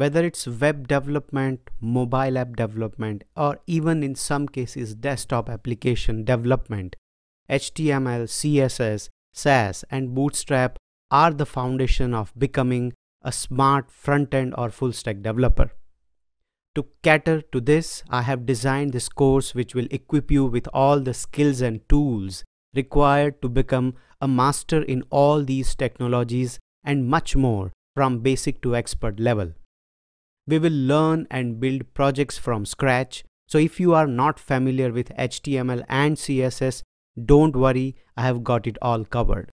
whether it's web development, mobile app development, or even in some cases desktop application development. HTML, CSS, Sass, and Bootstrap are the foundation of becoming a smart front-end or full-stack developer. To cater to this, I have designed this course which will equip you with all the skills and tools required to become a master in all these technologies and much more from basic to expert level. We will learn and build projects from scratch. So if you are not familiar with HTML and CSS, don't worry, I have got it all covered.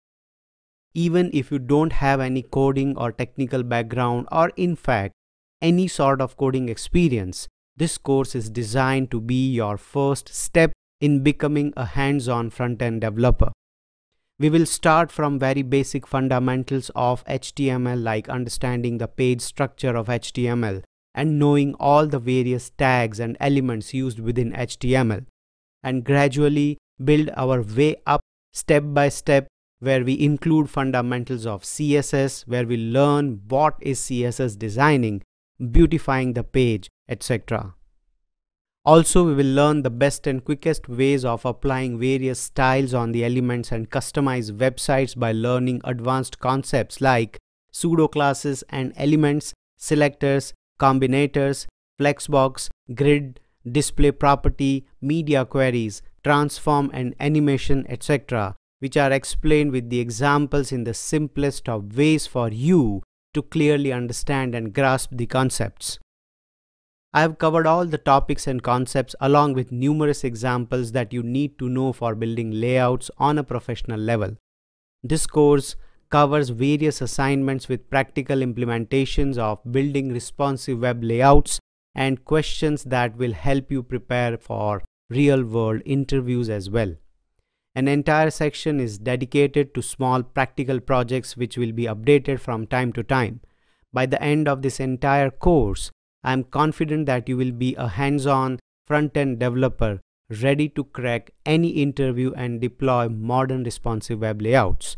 Even if you don't have any coding or technical background or in fact, any sort of coding experience, this course is designed to be your first step in becoming a hands-on front-end developer. We will start from very basic fundamentals of HTML, like understanding the page structure of HTML and knowing all the various tags and elements used within HTML, and gradually build our way up step by step, where we include fundamentals of CSS, where we learn what is CSS designing, beautifying the page, etc. Also, we will learn the best and quickest ways of applying various styles on the elements and customize websites by learning advanced concepts like pseudo classes and elements, selectors, combinators, flexbox, grid, display property, media queries, transform and animation, etc., which are explained with the examples in the simplest of ways for you to clearly understand and grasp the concepts. I have covered all the topics and concepts along with numerous examples that you need to know for building layouts on a professional level. This course covers various assignments with practical implementations of building responsive web layouts and questions that will help you prepare for real-world interviews as well. An entire section is dedicated to small practical projects which will be updated from time to time. By the end of this entire course, I am confident that you will be a hands-on front-end developer ready to crack any interview and deploy modern responsive web layouts.